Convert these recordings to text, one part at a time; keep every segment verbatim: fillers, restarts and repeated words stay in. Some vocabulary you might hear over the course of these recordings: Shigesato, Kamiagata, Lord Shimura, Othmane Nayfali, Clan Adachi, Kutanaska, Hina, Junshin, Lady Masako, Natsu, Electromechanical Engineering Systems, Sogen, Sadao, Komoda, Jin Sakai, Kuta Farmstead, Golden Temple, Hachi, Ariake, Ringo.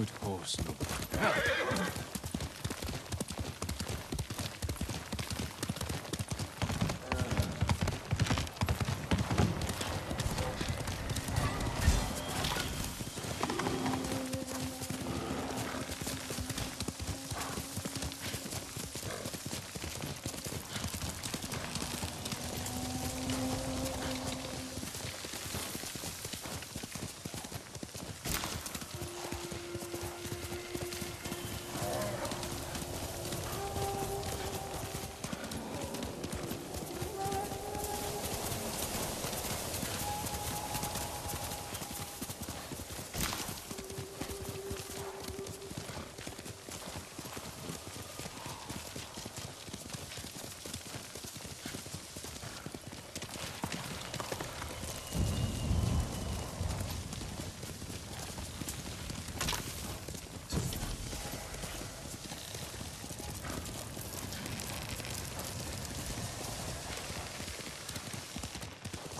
Good horse, look.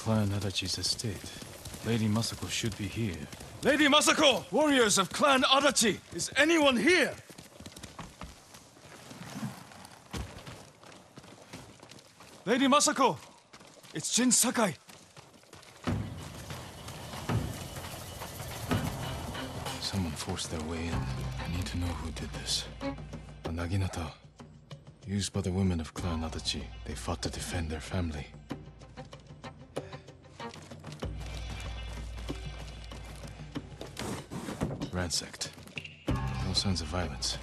Clan Adachi's estate. Lady Masako should be here. Lady Masako! Warriors of Clan Adachi! Is anyone here? Lady Masako! It's Jin Sakai! Someone forced their way in. I need to know who did this. A naginata. Used by the women of Clan Adachi. They fought to defend their family. Ransacked. No signs of violence.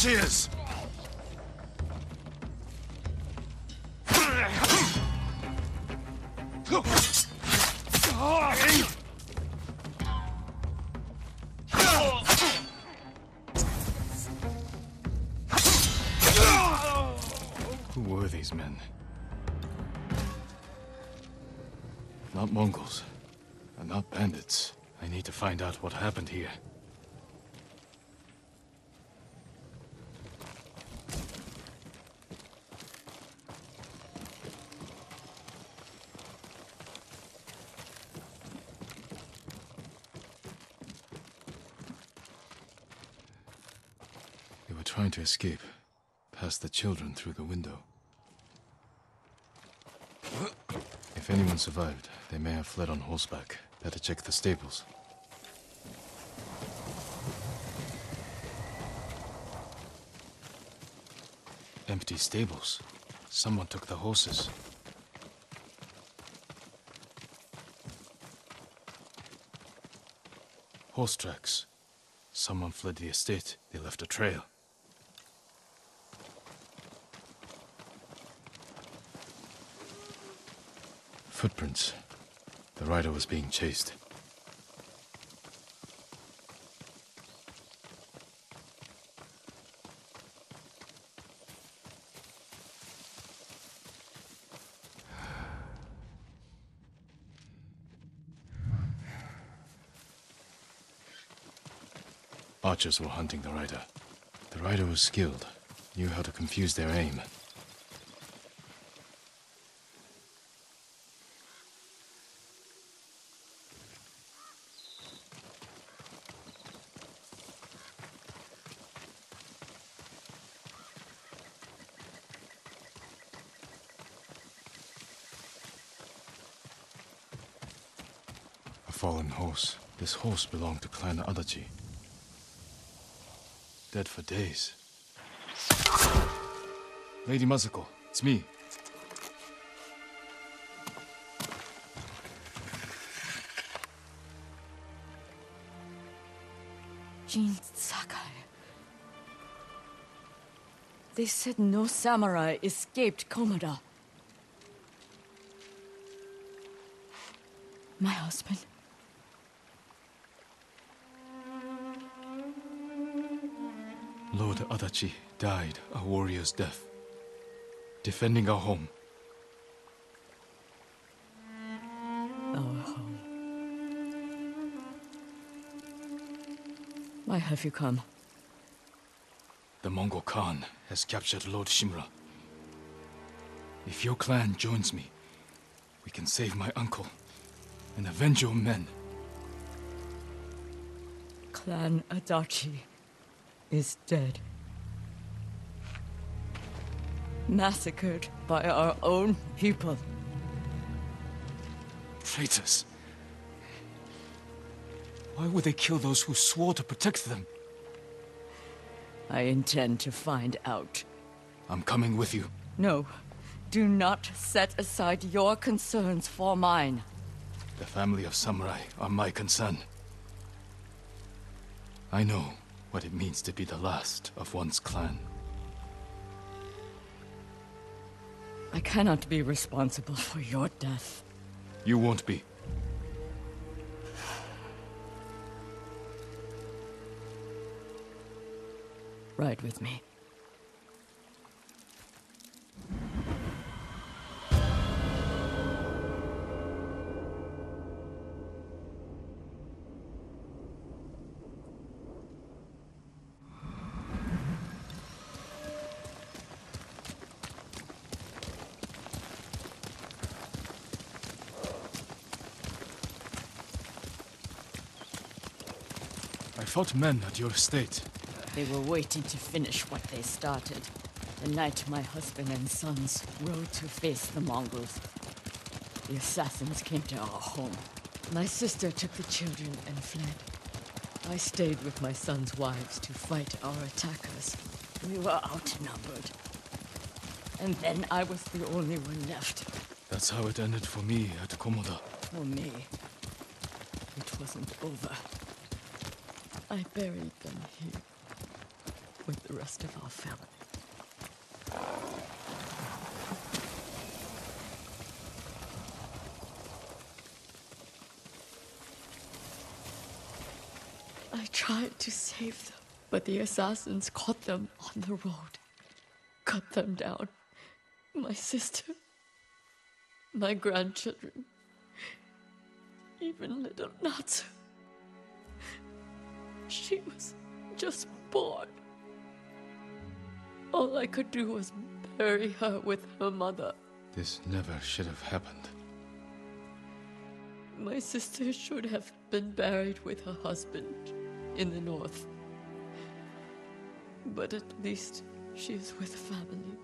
She is. Who were these men? Not Mongols, and not bandits. I need to find out what happened here. To escape, past the children through the window. If anyone survived, they may have fled on horseback. Better check the stables. Empty stables. Someone took the horses. Horse tracks. Someone fled the estate. They left a trail. Footprints. The rider was being chased. Archers were hunting the rider. The rider was skilled, knew how to confuse their aim. This horse belonged to Clan Adachi. Dead for days. Lady Masako, it's me. Jin Sakai. They said no samurai escaped Komoda. My husband. Lord Adachi died a warrior's death, defending our home. Our home. Why have you come? The Mongol Khan has captured Lord Shimura. If your clan joins me, we can save my uncle and avenge your men. Clan Adachi is dead. Massacred by our own people. Traitors! Why would they kill those who swore to protect them? I intend to find out. I'm coming with you. No. Do not set aside your concerns for mine. The family of samurai are my concern. I know what it means to be the last of one's clan. I cannot be responsible for your death. You won't be. Ride with me. What men at your estate? They were waiting to finish what they started. The night my husband and sons rode to face the Mongols. The assassins came to our home. My sister took the children and fled. I stayed with my sons' wives to fight our attackers. We were outnumbered. And then I was the only one left. That's how it ended for me at Komoda. For me, it wasn't over. I buried them here, with the rest of our family. I tried to save them, but the assassins caught them on the road, cut them down. My sister, my grandchildren, even little Natsu. She was just born. All I could do was bury her with her mother. This never should have happened. My sister should have been buried with her husband in the north. But at least she is with family.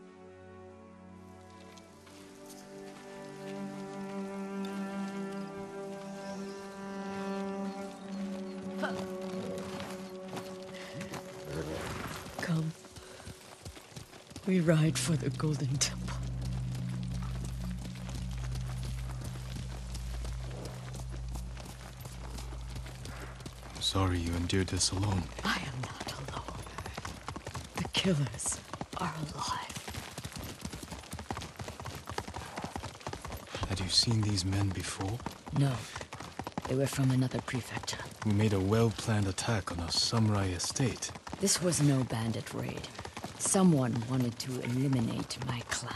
We ride for the Golden Temple. I'm sorry you endured this alone. I am not alone. The killers are alive. Had you seen these men before? No. They were from another prefecture. Who made a well-planned attack on our samurai estate. This was no bandit raid. Someone wanted to eliminate my clan.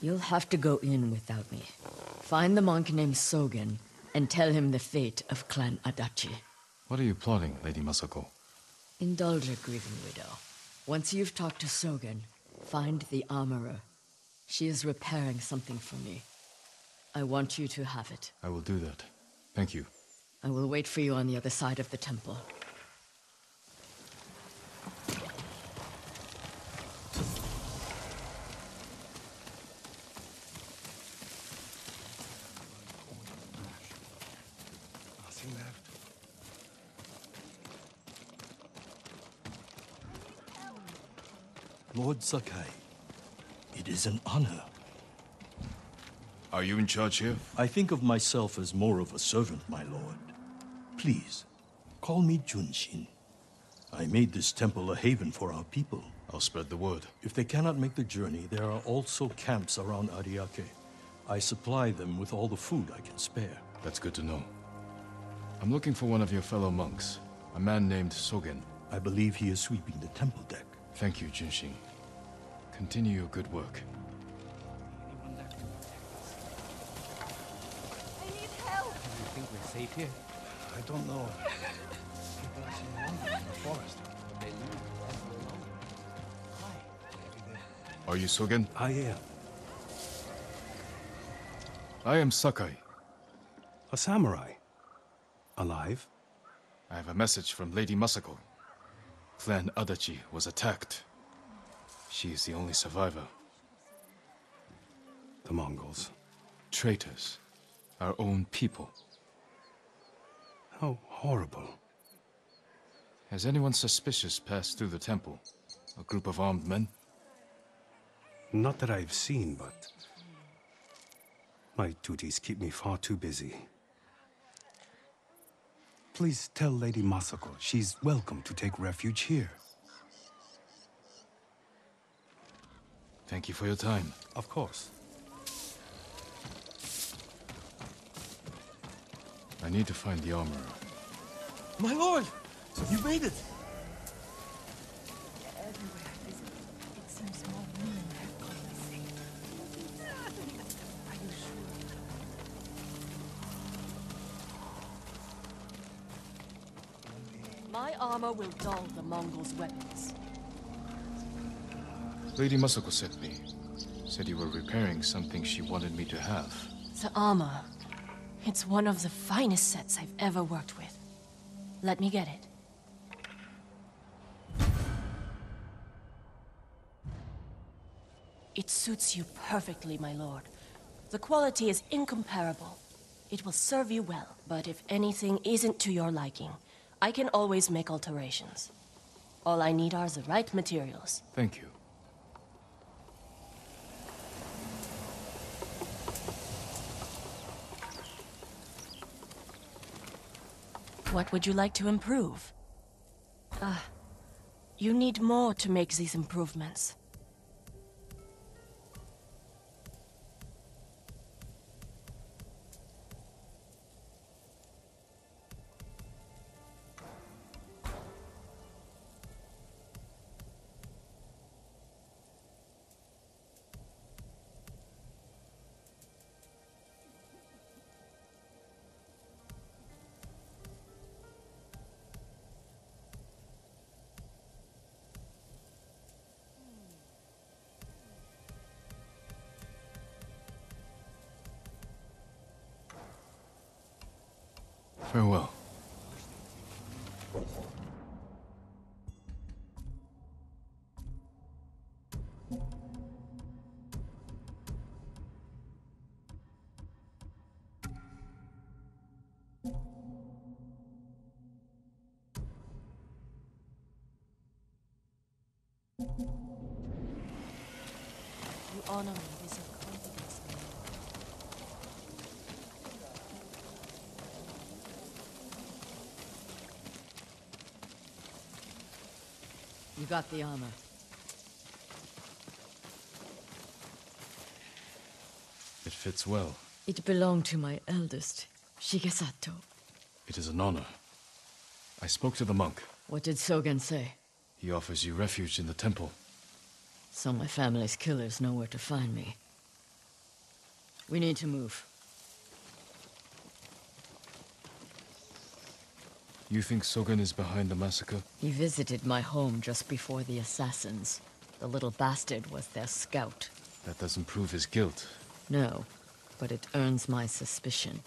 You'll have to go in without me. Find the monk named Sogen and tell him the fate of Clan Adachi. What are you plotting, Lady Masako? Indulge a grieving widow. Once you've talked to Sogen, find the armorer. She is repairing something for me. I want you to have it. I will do that. Thank you. I will wait for you on the other side of the temple. Lord Sakai, it is an honor. Are you in charge here? I think of myself as more of a servant, my lord. Please, call me Junshin. I made this temple a haven for our people. I'll spread the word. If they cannot make the journey, there are also camps around Ariake. I supply them with all the food I can spare. That's good to know. I'm looking for one of your fellow monks, a man named Sogen. I believe he is sweeping the temple deck. Thank you, Junshin. Continue your good work. I need help! Do you think we're safe here? I don't know. People are still wandering in the forest. They leave the temple alone. Why? Are you Sogen? I am. I am Sakai. A samurai. Alive? I have a message from Lady Masako. Clan Adachi was attacked. She is the only survivor. The Mongols. Traitors. Our own people. How horrible. Has anyone suspicious passed through the temple? A group of armed men? Not that I've seen, but... my duties keep me far too busy. Please tell Lady Masako she's welcome to take refuge here. Thank you for your time. Of course. I need to find the armorer. My lord! You made it! Everywhere I visit, it seems more women have gone missing. Are you sure? My armor will dull the Mongols' weapons. Lady Masako sent me. Said you were repairing something she wanted me to have. The armor. It's one of the finest sets I've ever worked with. Let me get it. It suits you perfectly, my lord. The quality is incomparable. It will serve you well, but if anything isn't to your liking, I can always make alterations. All I need are the right materials. Thank you. What would you like to improve? Ah, uh, you need more to make these improvements. Farewell. You honor me. You got the armor. It fits well. It belonged to my eldest, Shigesato. It is an honor. I spoke to the monk. What did Sogen say? He offers you refuge in the temple. So my family's killers know where to find me. We need to move. You think Sogen is behind the massacre? He visited my home just before the assassins. The little bastard was their scout. That doesn't prove his guilt. No, but it earns my suspicion.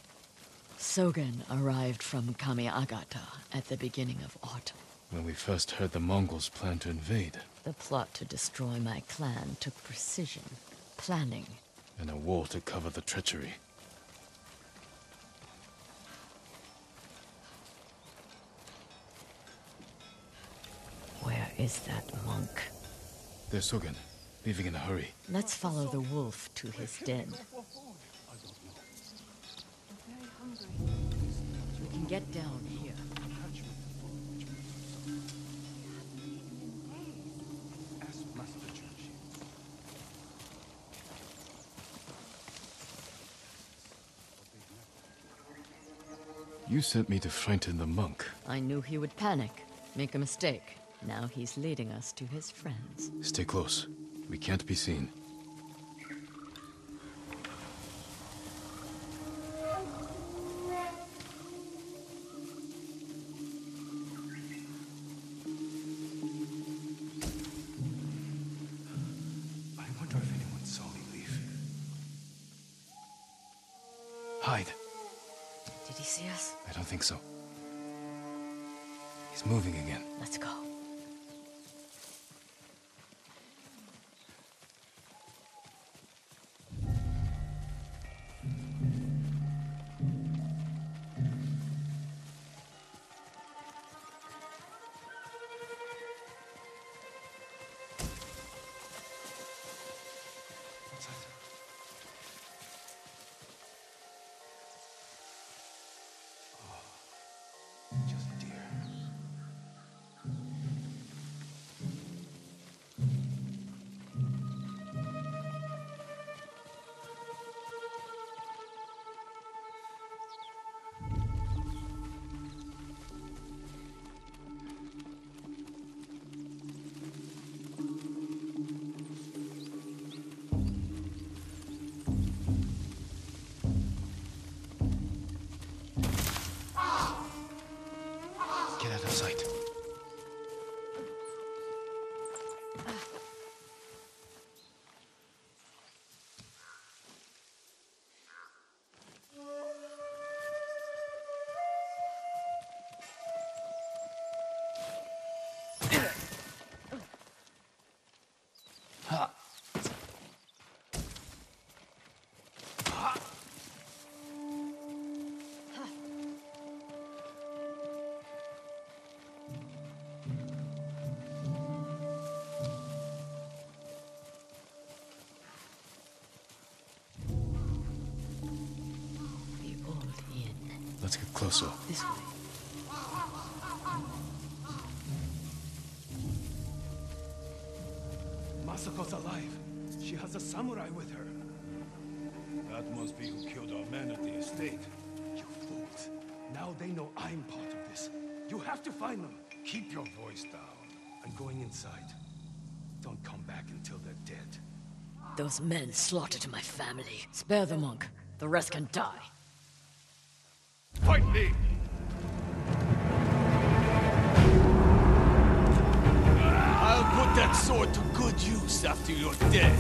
Sogen arrived from Kamiagata at the beginning of autumn. When we first heard the Mongols plan to invade. The plot to destroy my clan took precision, planning, and a war to cover the treachery. Is that monk? There's Sogen, leaving in a hurry. Let's follow the wolf to his den. We can get down here. You sent me to frighten the monk. I knew he would panic, make a mistake. Now he's leading us to his friends. Stay close. We can't be seen. Let's get closer. This way. Masako's alive. She has a samurai with her. That must be who killed our men at the estate. You fools. Now they know I'm part of this. You have to find them. Keep your voice down. I'm going inside. Don't come back until they're dead. Those men slaughtered my family. Spare the monk. The rest can die. Fight me! I'll put that sword to good use after you're dead.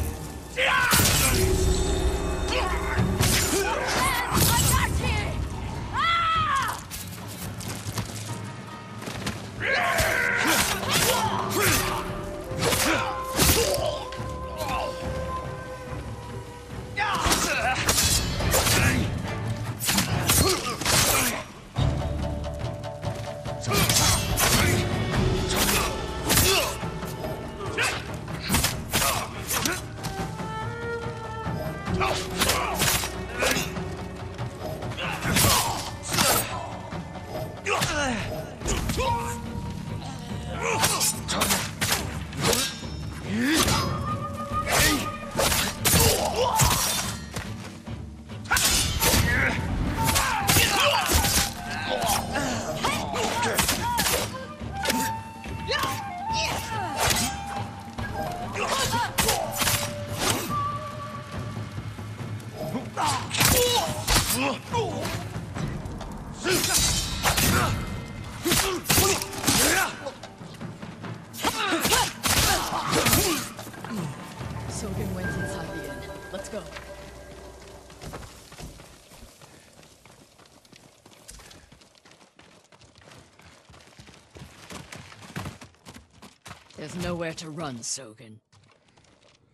Nowhere to run, Sogen.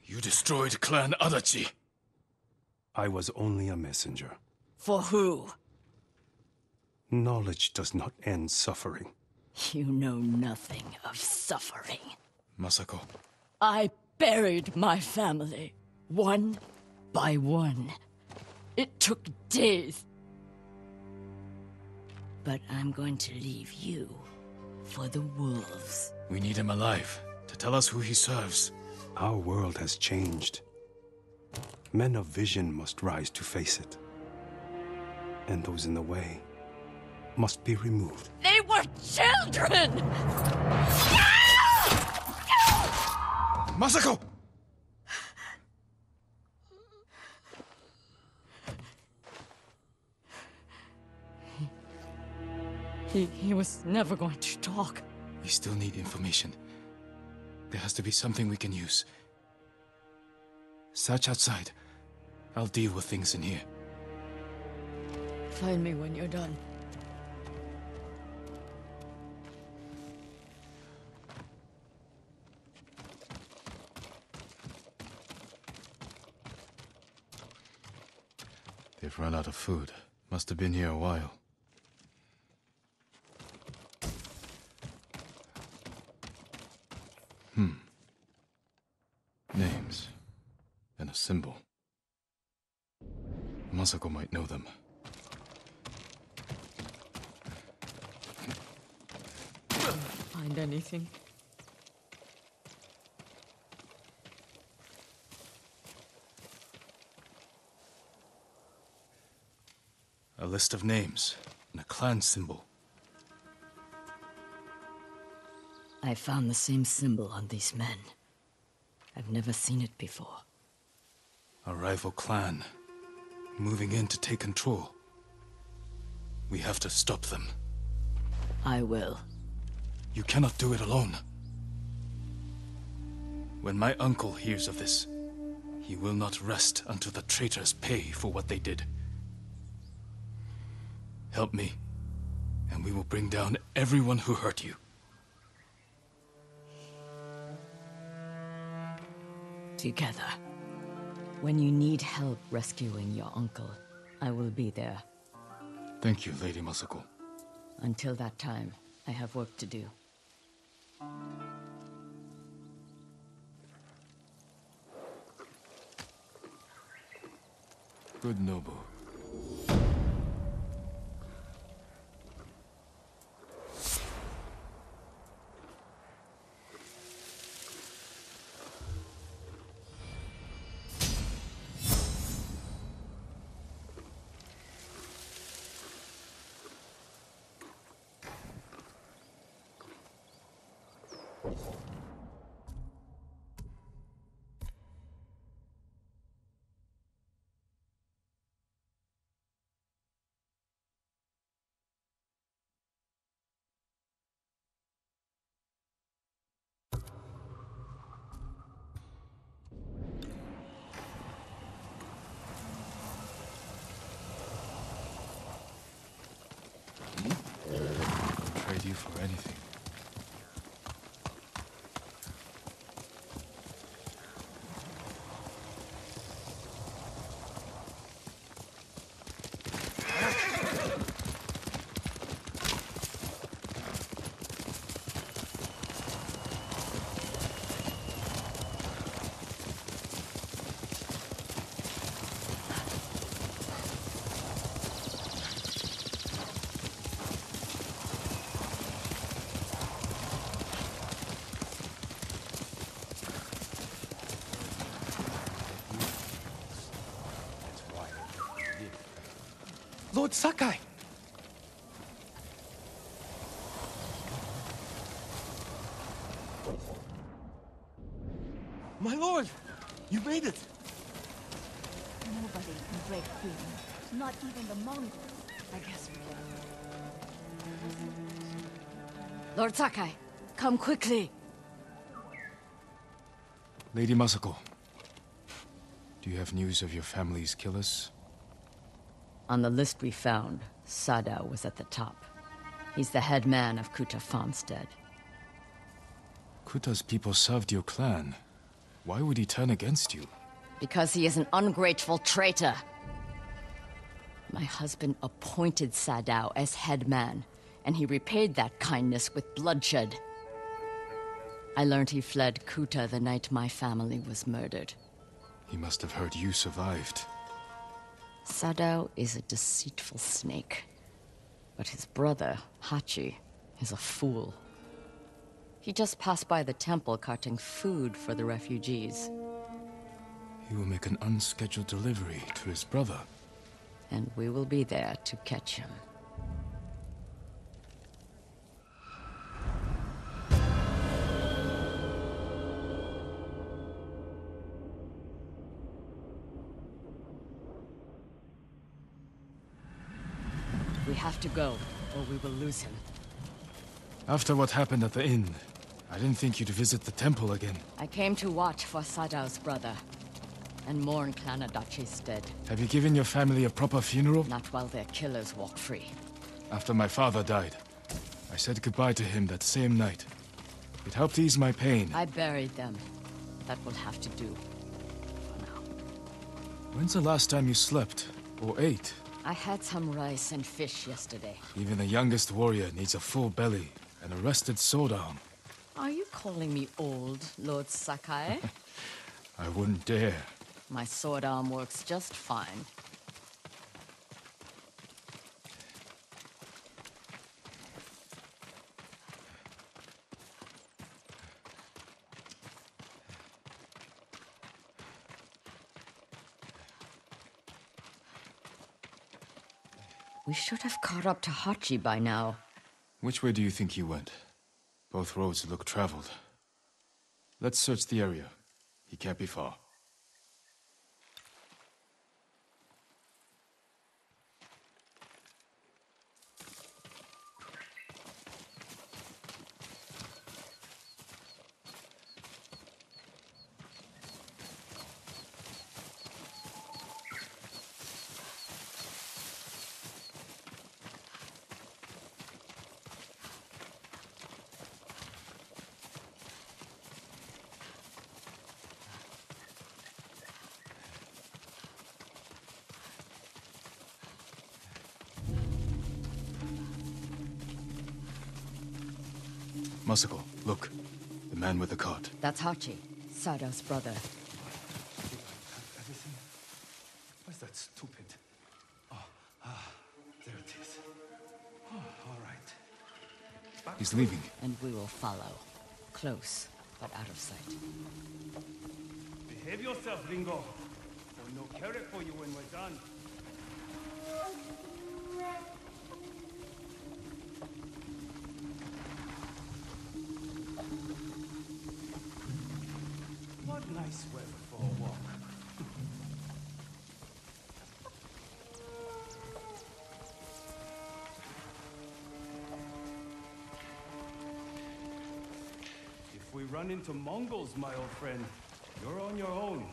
You destroyed Clan Adachi. I was only a messenger. For who? Knowledge does not end suffering. You know nothing of suffering. Masako. I buried my family, one by one. It took days. But I'm going to leave you for the wolves. We need him alive. To tell us who he serves. Our world has changed. Men of vision must rise to face it. And those in the way must be removed. They were children! Masako! He, he... he was never going to talk. We still need information. There has to be something we can use. Search outside. I'll deal with things in here. Find me when you're done. They've run out of food. Must have been here a while. Hmm. Names. And a symbol. Masako might know them. Find anything? A list of names and a clan symbol. I found the same symbol on these men. I've never seen it before. A rival clan. Moving in to take control. We have to stop them. I will. You cannot do it alone. When my uncle hears of this, he will not rest until the traitors pay for what they did. Help me, and we will bring down everyone who hurt you. Together. When you need help rescuing your uncle, I will be there. Thank you, Lady Masako. Until that time, I have work to do. Good Nobu. For anything. Lord Sakai! My lord! You made it! Nobody can break through. Not even the Mongols. I guess we can. Lord Sakai, come quickly! Lady Masako, do you have news of your family's killers? On the list we found, Sadao was at the top. He's the head man of Kuta Farmstead. Kuta's people served your clan. Why would he turn against you? Because he is an ungrateful traitor. My husband appointed Sadao as head man, and he repaid that kindness with bloodshed. I learned he fled Kuta the night my family was murdered. He must have heard you survived. Sadao is a deceitful snake, but his brother, Hachi, is a fool. He just passed by the temple carting food for the refugees. He will make an unscheduled delivery to his brother. And we will be there to catch him. We have to go, or we will lose him. After what happened at the inn, I didn't think you'd visit the temple again. I came to watch for Sadao's brother, and mourn Clan Adachi's dead. Have you given your family a proper funeral? Not while their killers walk free. After my father died, I said goodbye to him that same night. It helped ease my pain. I buried them. That will have to do. For now. When's the last time you slept? Or ate? I had some rice and fish yesterday. Even the youngest warrior needs a full belly and a rested sword arm. Are you calling me old, Lord Sakai? I wouldn't dare. My sword arm works just fine. We should have caught up to Hachi by now. Which way do you think he went? Both roads look traveled. Let's search the area. He can't be far. Masako, look. The man with the cart. That's Hachi, Sadao's brother. Everything? Where's that stupid? Oh, ah, there it is. Oh, all right. Back. He's leaving. And we will follow. Close, but out of sight. Behave yourself, Ringo. There's no carrot for you when we're done. Nice weather for a walk. If we run into Mongols, my old friend, you're on your own.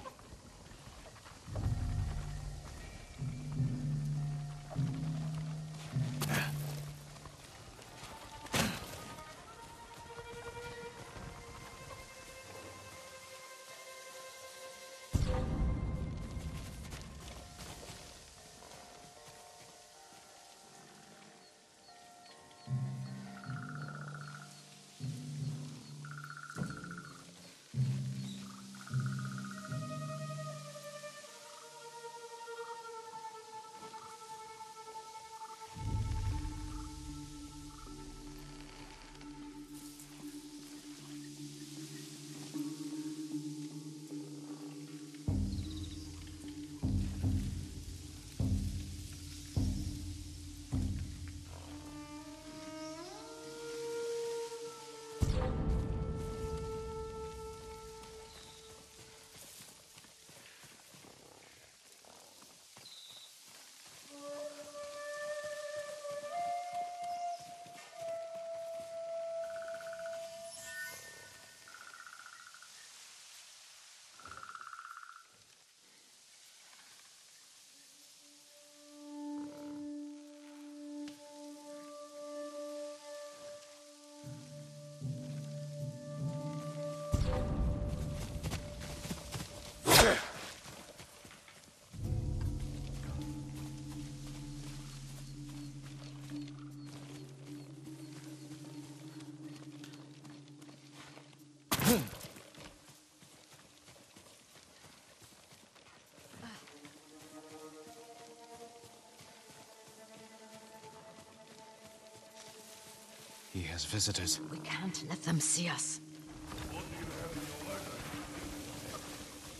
He has visitors. We can't let them see us.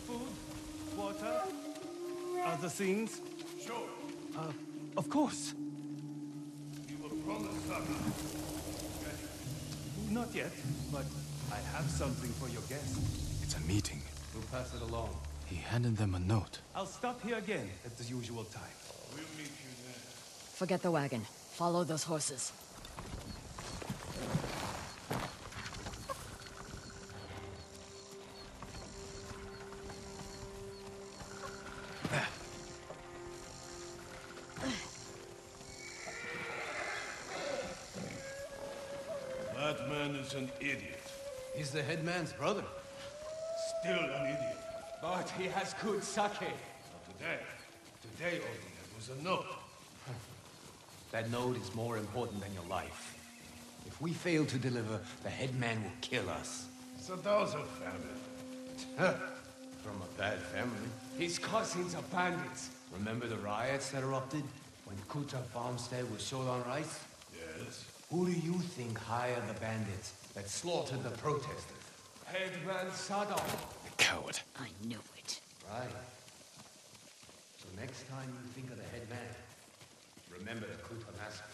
Food, water, other things? Sure. Uh, of course. You will promise something. Not yet, but I have something for your guest. It's a meeting. We'll pass it along. He handed them a note. I'll stop here again at the usual time. We'll meet you there. Forget the wagon. Follow those horses. That man is an idiot. He's the headman's brother. Still an idiot. But he has good sake. Not today. Today only there was a note. That note is more important than your life. If we fail to deliver, the headman will kill us. Sadao's a family. From a bad family. His cousins are bandits. Remember the riots that erupted when Kuta Farmstead was short on rice? Yes. Who do you think hired the bandits that slaughtered the protesters? Headman Sadao. A coward. I knew it. Right. So next time you think of the headman, remember the Kutanaska.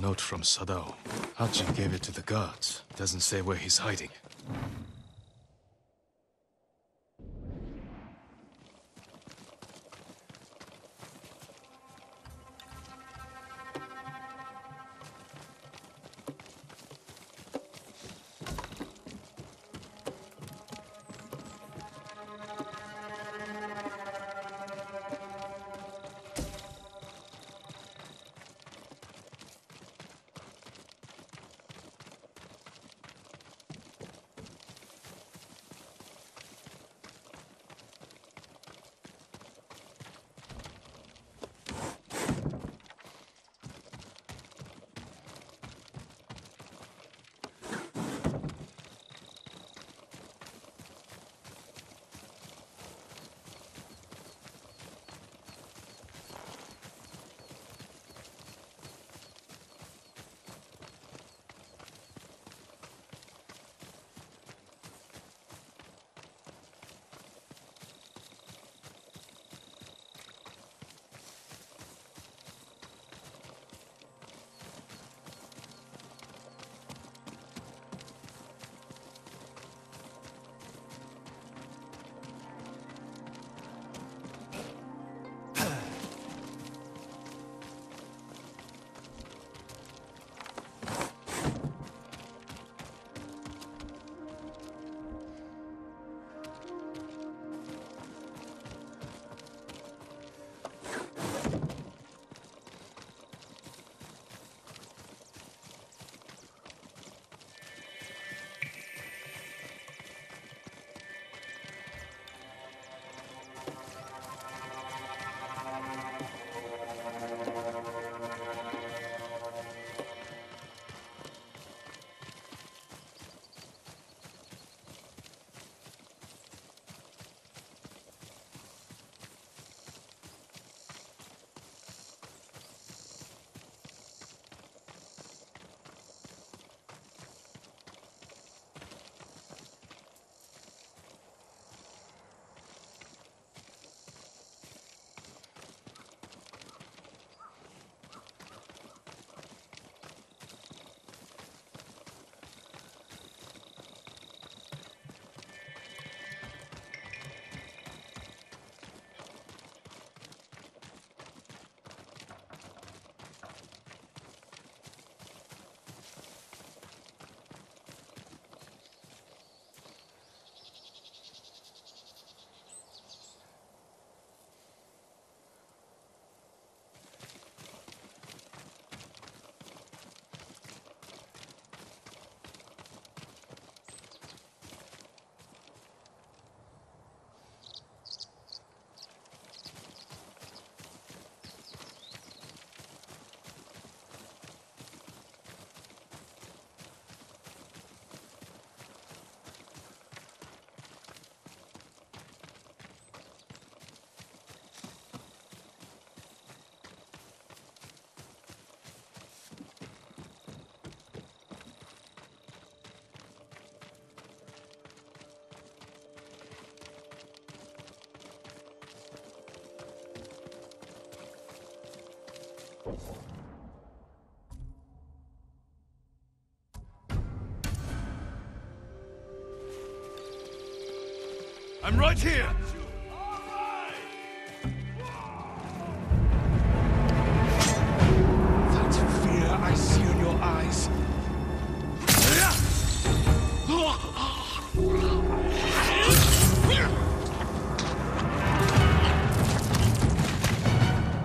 note from Sadao. Hachi gave it to the guards. Doesn't say where he's hiding. I'm right here! That fear I see in your eyes.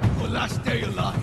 Your last day alive.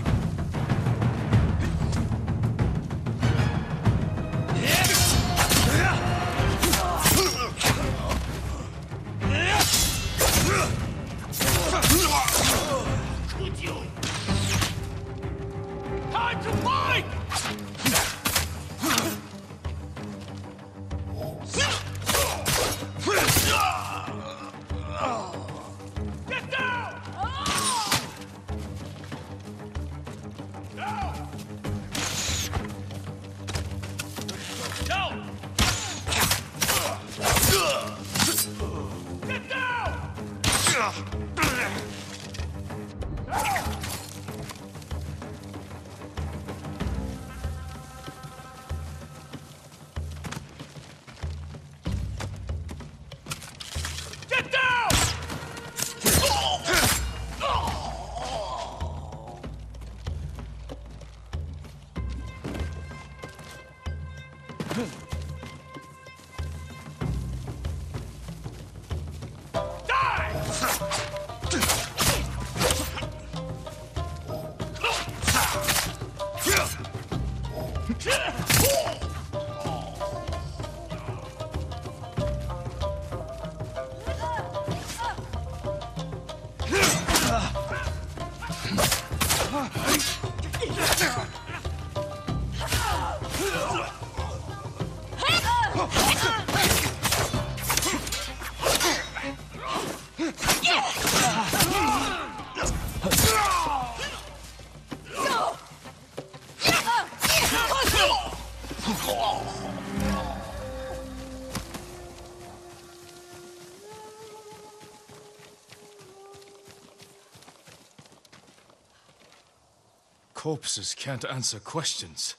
Corpses can't answer questions.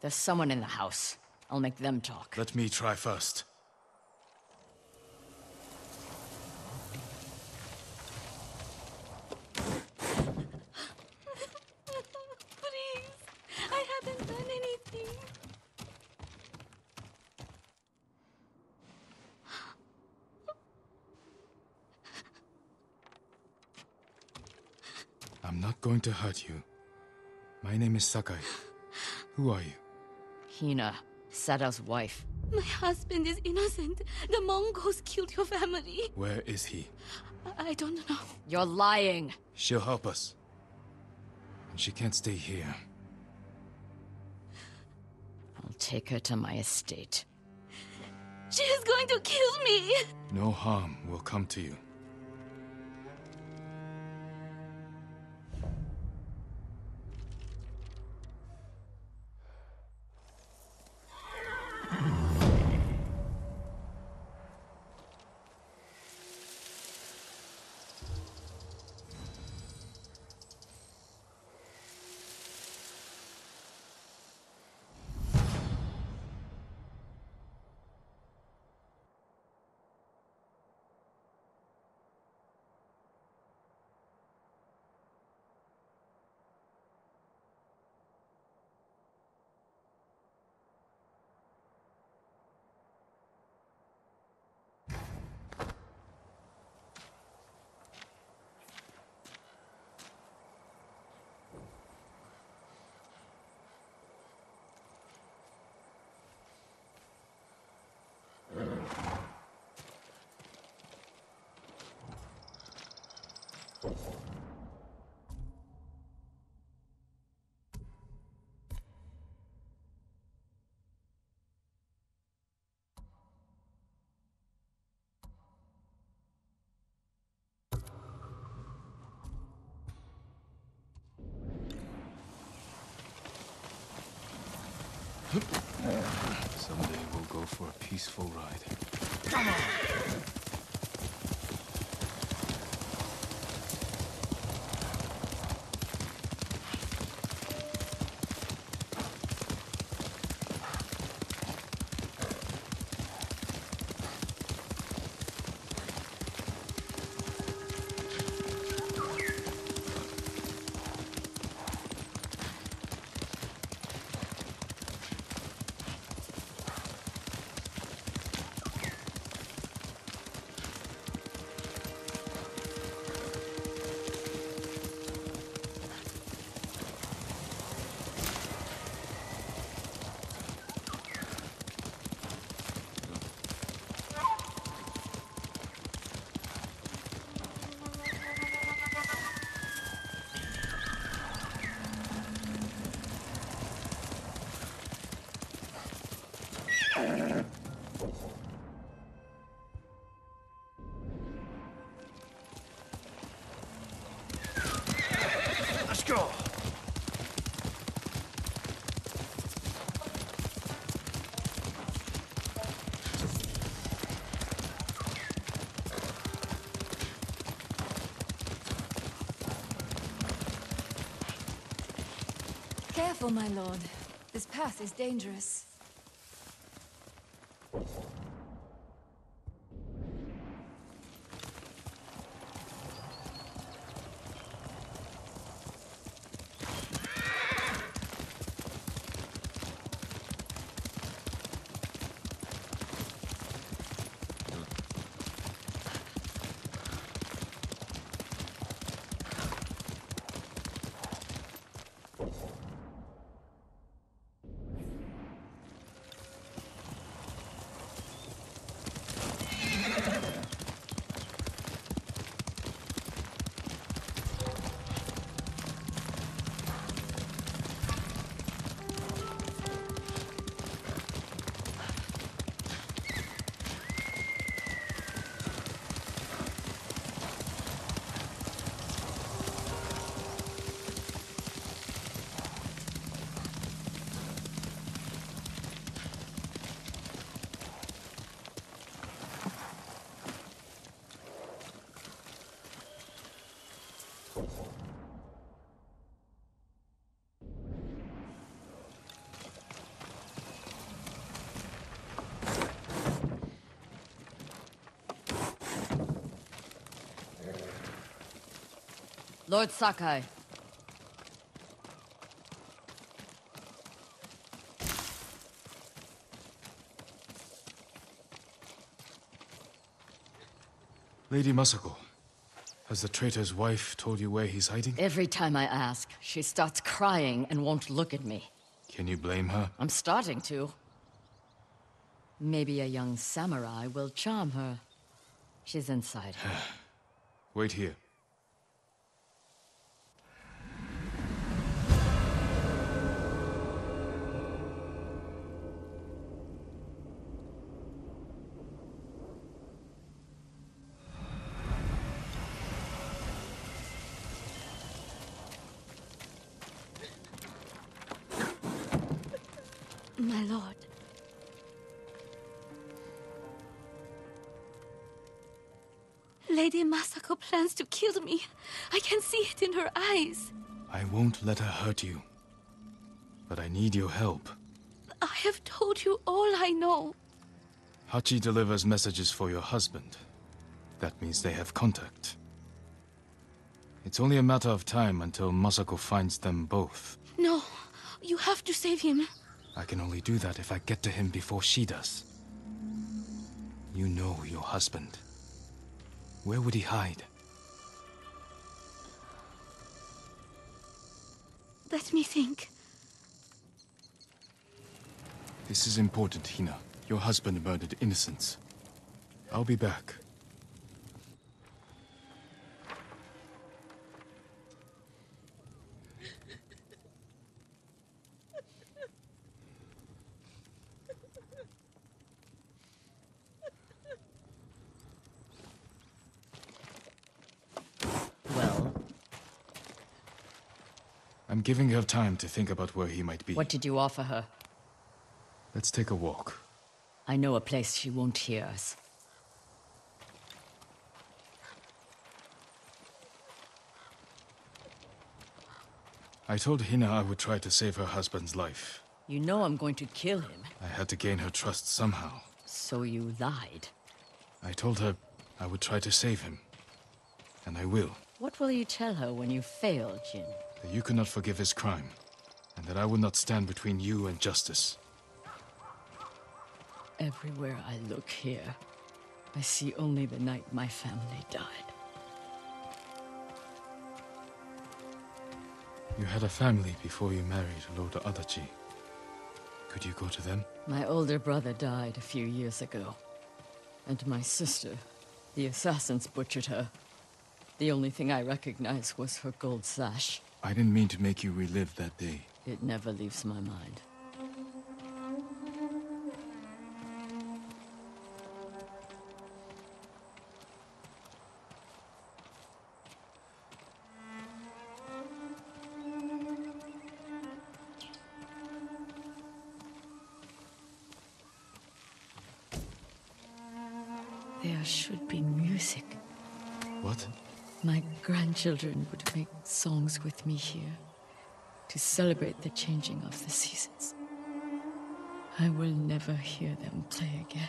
There's someone in the house. I'll make them talk. Let me try first. Please, I haven't done anything. I'm not going to hurt you. My name is Sakai. Who are you? Hina, Sadao's wife. My husband is innocent. The Mongols killed your family. Where is he? I, I don't know. You're lying. She'll help us. And she can't stay here. I'll take her to my estate. She is going to kill me. No harm will come to you. Someday we'll go for a peaceful ride. Come on! Careful, my lord. This path is dangerous. Lord Sakai. Lady Masako, has the traitor's wife told you where he's hiding? Every time I ask, she starts crying and won't look at me. Can you blame her? I'm starting to. Maybe a young samurai will charm her. She's inside. Wait here. Lady Masako plans to kill me. I can see it in her eyes. I won't let her hurt you. But I need your help. I have told you all I know. Hachi delivers messages for your husband. That means they have contact. It's only a matter of time until Masako finds them both. No, you have to save him. I can only do that if I get to him before she does. You know your husband. Where would he hide? Let me think. This is important, Hina. Your husband murdered innocents. I'll be back. Giving her time to think about where he might be. What did you offer her? Let's take a walk. I know a place she won't hear us. I told Hina I would try to save her husband's life. You know I'm going to kill him. I had to gain her trust somehow. So you lied. I told her I would try to save him. And I will. What will you tell her when you fail, Jin? That you cannot forgive his crime, and that I will not stand between you and justice. Everywhere I look here, I see only the night my family died. You had a family before you married Lord Adachi. Could you go to them? My older brother died a few years ago, and my sister, the assassins butchered her. The only thing I recognized was her gold sash. I didn't mean to make you relive that day. It never leaves my mind. There should be music. What? My grandchildren would make songs with me here to celebrate the changing of the seasons. I will never hear them play again.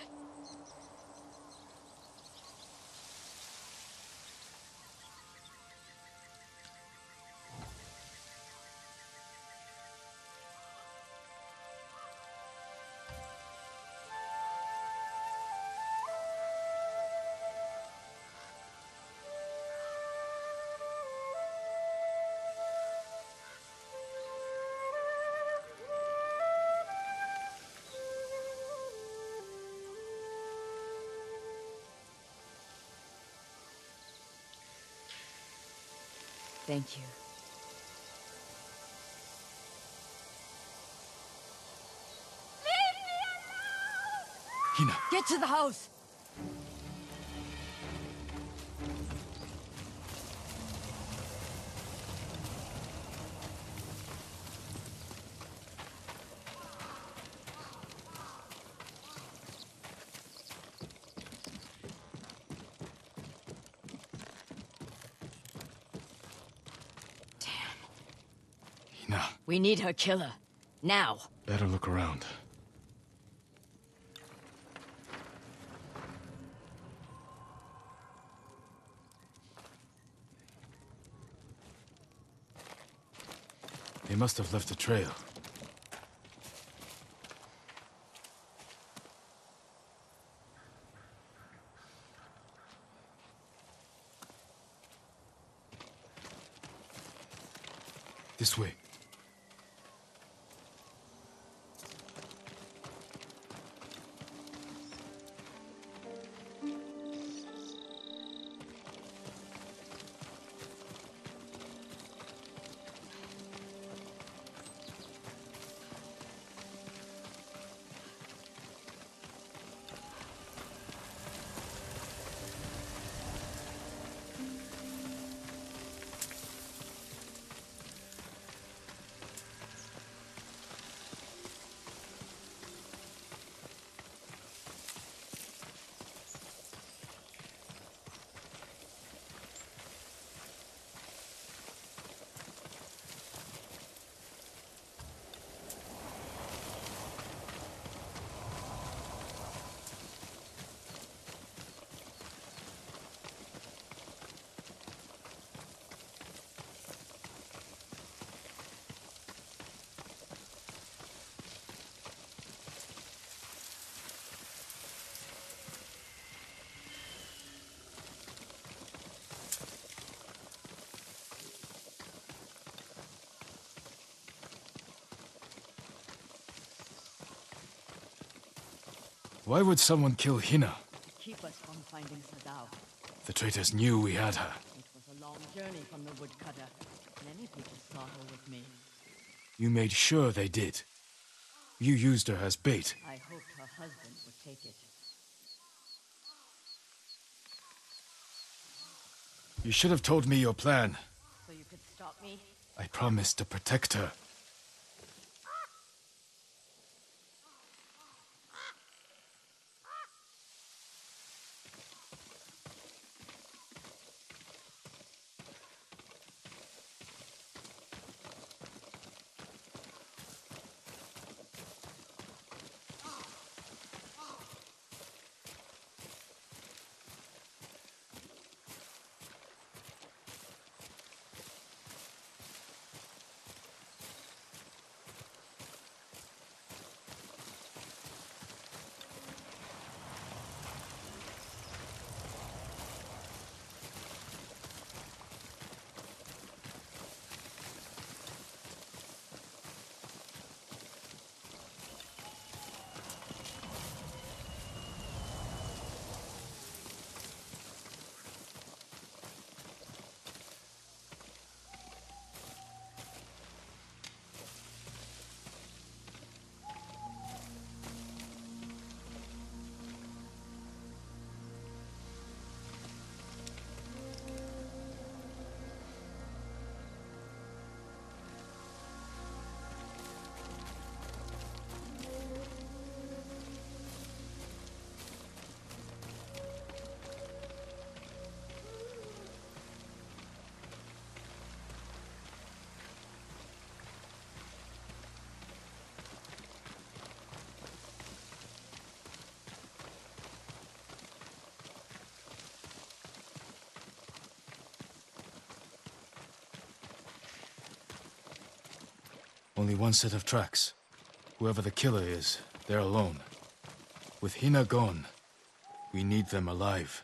Thank you. Leave me alone! Hina! Get to the house! Hina. We need her killer. Now. Let her look around. They must have left a trail. This way. Why would someone kill Hina? Keep us from finding Sadao. The traitors knew we had her. It was a long journey from the woodcutter. Many people saw her with me. You made sure they did. You used her as bait. I hoped her husband would take it. You should have told me your plan. So you could stop me? I promised to protect her. Only one set of tracks. Whoever the killer is, they're alone. With Hina gone, we need them alive.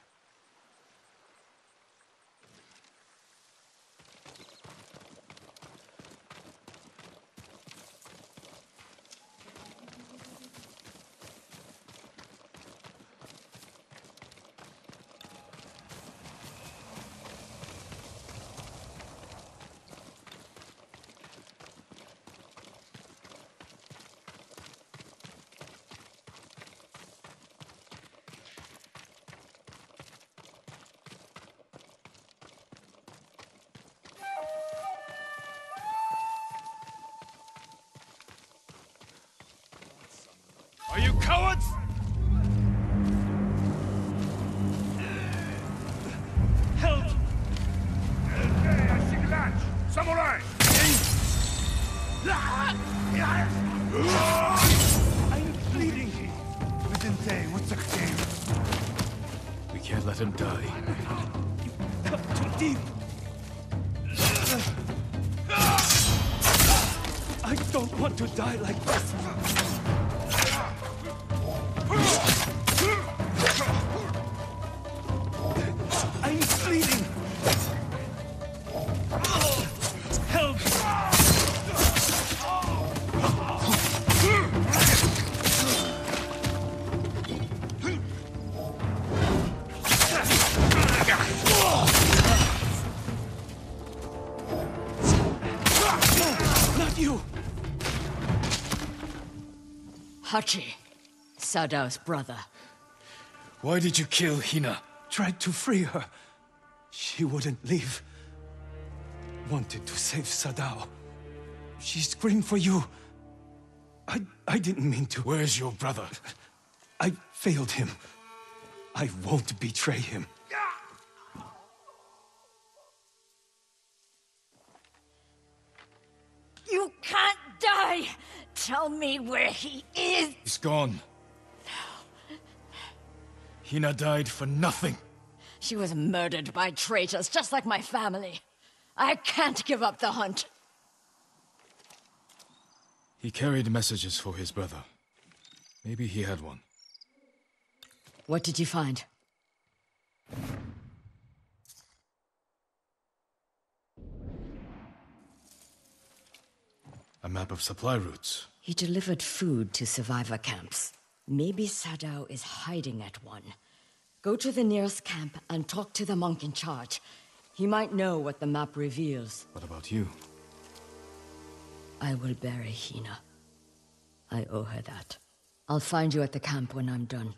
Help! Hey, I see the match! Samurai! Hey. deep. I don't want to die like this. I'm bleeding. Help. Not you. Hachi, Sadao's brother. Why did you kill Hina? Tried to free her. She wouldn't leave. Wanted to save Sadao. She screamed for you. I, I didn't mean to. Where's your brother? I failed him. I won't betray him. You can't die! Tell me where he is! He's gone. No. Hina died for nothing. She was murdered by traitors, just like my family. I can't give up the hunt. He carried messages for his brother. Maybe he had one. What did you find? A map of supply routes. He delivered food to survivor camps. Maybe Sadao is hiding at one. Go to the nearest camp and talk to the monk in charge. He might know what the map reveals. What about you? I will bury Hina. I owe her that. I'll find you at the camp when I'm done.